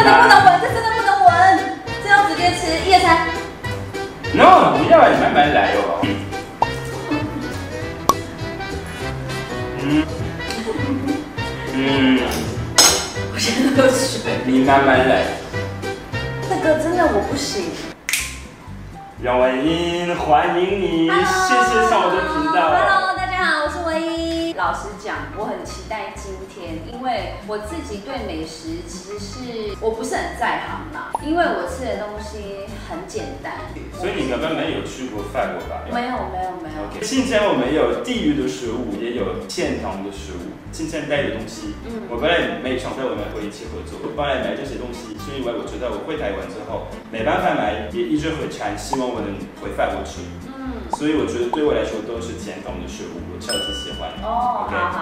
真的不能闻，这真的不能闻，这样直接吃一二三。No， 不要，你慢慢来哦。嗯嗯，我先喝水。你慢慢来。那个真的我不行。让文音欢迎你， Hello, 谢谢上我的频道。Hello， 大家好，我是文音。 老实讲，我很期待今天，因为我自己对美食其实是我不是很在行啦，因为我吃的东西很简单。所以你根本没有去过法国吧？没有。Okay. 今天我们有地域的食物，也有现场的食物。今天带的东西，我本来没想到我们会一起合作，我本来买这些东西是因为我觉得我回台湾之后没办法买，也一直回馋，希望我能回法国吃。所以我觉得对我来说都是简单的食物，我超级喜欢。哦， Okay? 好。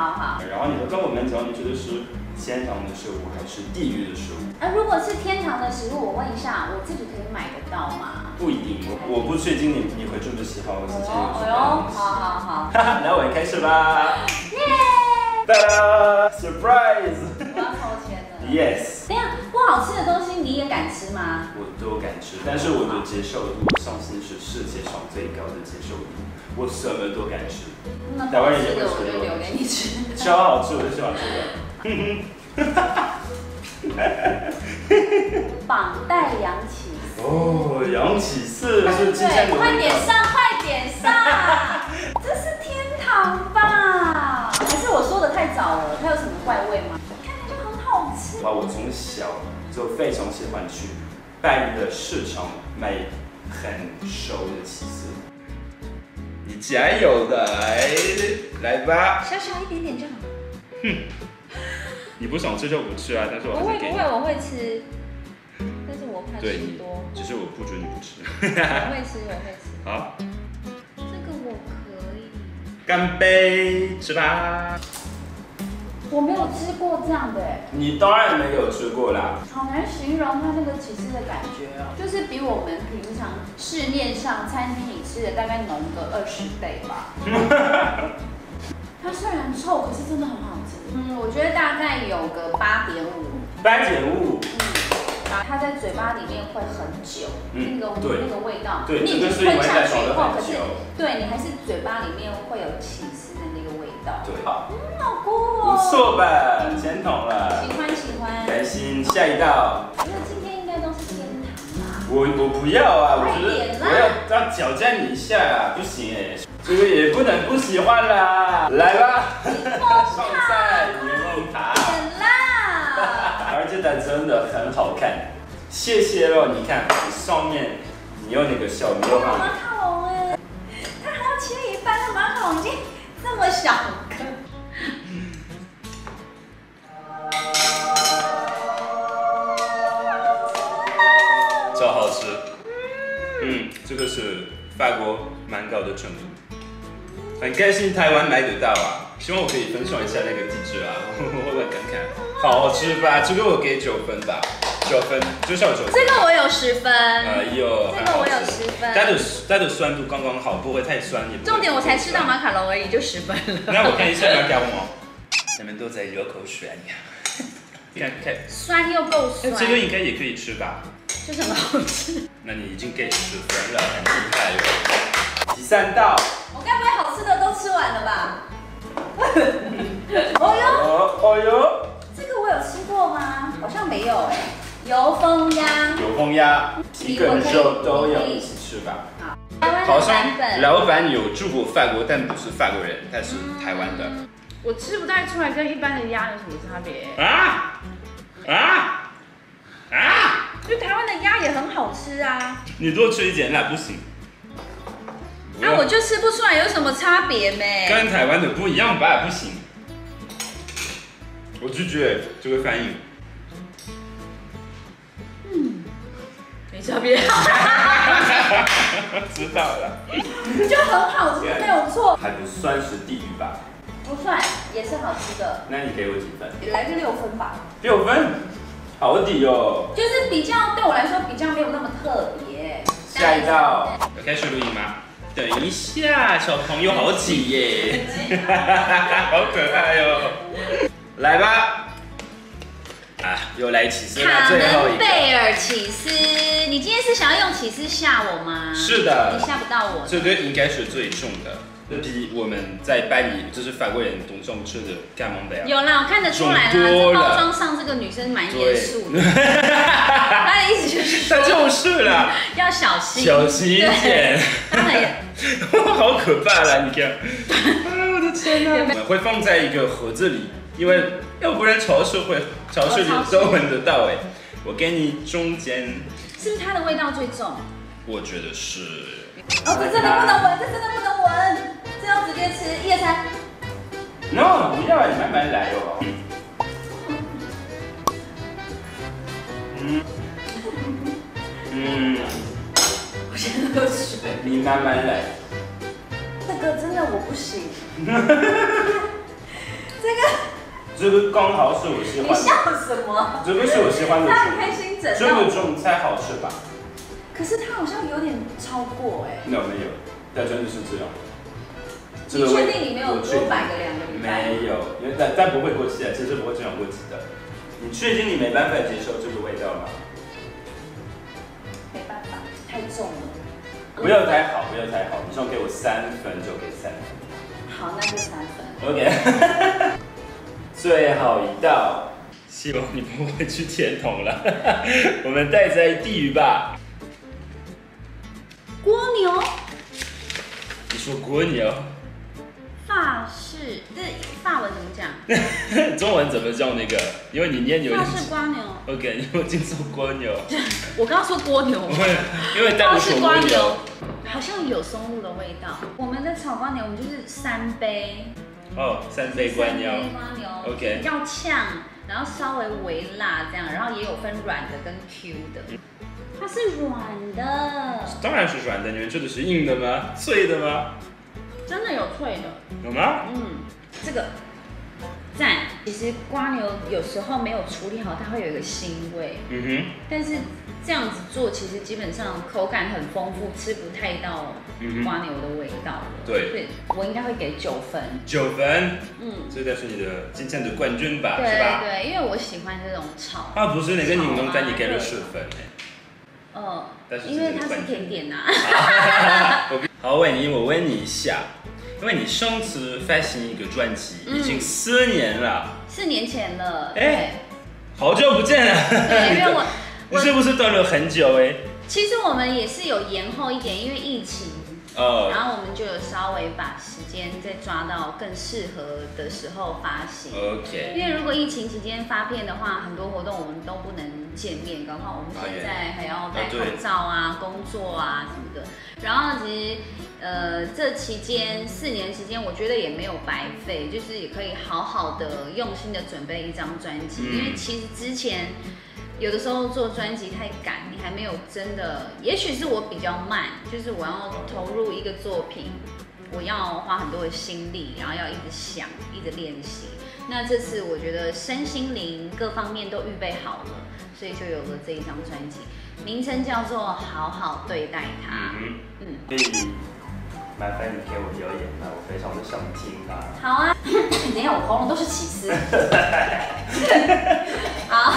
然后你跟我们讲，你觉得是天堂的食物还是地狱的食物？如果是天堂的食物，我问一下，我自己可以买得到吗？不一定，我不确定你会这么喜欢我自己。好。那我们开始吧。耶！哒哒 ，surprise！ 我要抽签了。Yes。 好吃的东西你也敢吃吗？我都敢吃，但是我的接受度，我相信是世界上最高的接受度。我什么都敢吃，台湾人也会吃。我就留给你吃，超好吃，我就喜欢吃的。绑带洋起司。哦，洋起司是今天我。快点上，快点上！这是天堂吧？还是我说的太早了？它有什么怪味吗？看着就很好吃。哇，我从小。 就非常喜欢去大理的市场买很熟的起司，你加油的，来吧，小小一点点就好。哼，你不想吃就不吃啊，但是我还是给你。不会，我会吃，但是我怕吃多。只是我不准你不吃。我会吃。好，这个我可以。干杯，吃吧。 我没有吃过这样的哎，你当然没有吃过啦。好难形容它那个起司的感觉哦，就是比我们平常市面上餐厅里吃的大概浓个20倍吧。它虽然臭，可是真的很好吃。我觉得大概有个8.5。8.5。它在嘴巴里面会很久，那个味道，对，你已经吞下去以后，可是对你还是嘴巴里面会有起司的那个味道。对，好，好酷哦，不错吧，甜筒了，喜欢，开心，下一道。那今天应该都是天堂吧？我不要啊，我觉得我要挑战你一下啊，不行哎，这个也不能不喜欢啦，来吧，上菜柠檬塔。 这蛋真的很好看，谢谢咯！你看上面你有那个小牛排，马卡龙哎，它还要切一半，那马卡龙已经这么小颗。超好吃，这个是法国蛮高的程度，很开心台湾买得到啊，希望我可以分享一下那个地址啊，我来看看。 好吃吧？这个我给9分吧，9分，至少9分。这个我有10分。哎呦，这个我有10分。它的酸度刚刚好，不会太酸也不。重点我才吃到马卡龙而已，就10分了。那我看一下马卡龙，你们都在流口水啊！你看，看，酸又够酸。这个应该也可以吃吧？这什么好吃？那你已经给10分了，很厉害哟。第3道。我该不会好吃的都吃完了吧？哦哟。 我有吃过吗？好像没有哎。油封鸭，鸡跟肉都有一起吃吧。好像老板有住过法国，但不是法国人，他是台湾的。我吃不太出来跟一般的鸭有什么差别。就台湾的鸭也很好吃啊。你多吃一点那不行。那我就吃不出来有什么差别没？跟台湾的不一样吧，不行。 我拒绝这个翻译。没差别。知道了。就很好吃，没有错。还不算是地狱吧？不算，也是好吃的。那你给我几分？来个6分吧。6分，好底哦。就是比较对我来说比较没有那么特别。下一道，有开始录音吗？ 等一下，小朋友好挤耶，好可爱哦。来吧，有来起司卡门贝尔起司，你今天是想要用起司吓我吗？是的，你吓不到我。这个应该是最重的。 比我们在班里就是法国人董仲吃的干蒙贝尔有啦，我看得出来啦，这包装上这个女生蛮严肃的，她的意思就是她就是啦，要小心，小心一点，她很好可怕啦，你看，哎我的天哪，我们会放在一个盒子里，因为要不然潮湿里都闻得到哎，我给你中间，是不是它的味道最重？我觉得是，哦，这真的不能闻，这真的不能闻。 要直接吃一二三 ，no， 不要，慢慢来哦。我先喝水。你慢慢来。这个真的我不行。这个刚好是我喜欢的。你笑什么？这个是我喜欢的。那开心整。这个中菜好吃吧？可是它好像有点超过哎。那没有，它真的是这样。 你确定你没有多摆个2个礼拜？没有，因为但不会过期啊，其实不会这种过期的。你确定你没办法接受这个味道吗？没办法，太重了。不要太好，不要太好，你说给我3分就给3分。好，那就3分。OK 最后一道，希望你不会去甜筒了。我们待在地狱吧。蜗牛。你说蜗牛？ 法式，这法文怎么讲？中文怎么叫那个？因为你念有法式蜗牛。OK， 因为我听说蜗牛。我刚刚说蜗牛。因为法式蜗牛好像有松露的味道。我们的炒蜗牛，我们就是3杯。哦，3杯蜗牛。3杯蜗牛。OK。比较呛，然后稍微微辣这样，然后也有分软的跟 Q 的。它是软的。当然是软的，你们吃的是硬的吗？脆的吗？ 真的有脆的，有吗？嗯，这个赞。其实蜗牛有时候没有处理好，它会有一个腥味。嗯哼。但是这样子做，其实基本上口感很丰富，吃不太到蜗牛的味道了。对。所以我应该会给9分。9分。嗯，这才是你的今天的冠军吧？对对，因为我喜欢这种炒。啊，不是那个柠檬蛋，你给了10分哎。哦。因为它是甜点呐。好，我问你一下。 因为你上次发行一个专辑已经4年了，4年前了，哎，好久不见了。对，因为我是不是断了很久哎？其实我们也是有延后一点，因为疫情，然后我们就有稍微把时间再抓到更适合的时候发行。OK， 因为如果疫情期间发片的话，很多活动我们都不能见面，搞不好我们现在还要戴口罩啊、工作啊什么的。然后其实。 这期间4年时间，我觉得也没有白费，就是也可以好好的、用心的准备一张专辑。因为其实之前有的时候做专辑太赶，你还没有真的，也许是我比较慢，就是我要投入一个作品，我要花很多的心力，然后要一直想、一直练习。那这次我觉得身心灵各方面都预备好了，所以就有了这一张专辑，名称叫做《好好对待它》。麻烦你给我表演吧，我非常的想听啊！好啊，等一下我喉咙都是起司。好。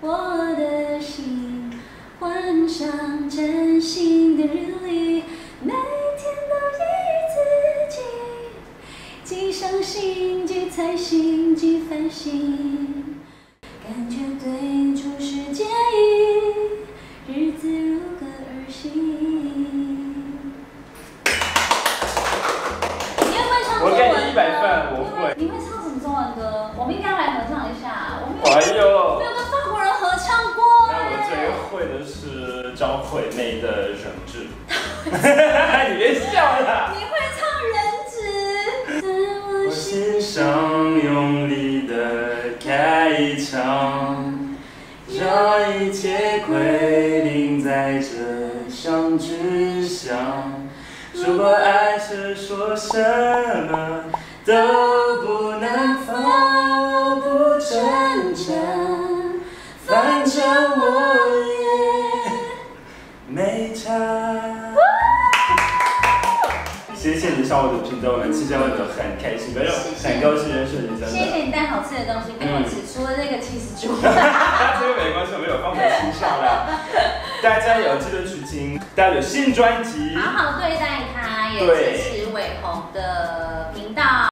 我的心换上真心的日历，每天都自己，既伤心既猜心既反省，感觉对出世界意，日子如歌而行。 100分我会。你会唱什么中文歌？我们应该来合唱一下。我没有跟法国人合唱过。那我最会的是张惠妹的《人质》。你别笑了。你会唱《人质》？我心上用力的开一枪，让一切归零在这相知乡。如果爱是说什么？ 都不能放不挣扎，反正我也没差。谢其实谢谢小伙子评价我们吃这个很开心，没有很高兴认识你，真的。谢谢你带好吃的东西给我吃，除了那个cheese猪，这个没关系，我没有放在心上啦。大家也要记得去听，大家有新专辑，好好对待它，也支持伟鸿的频道。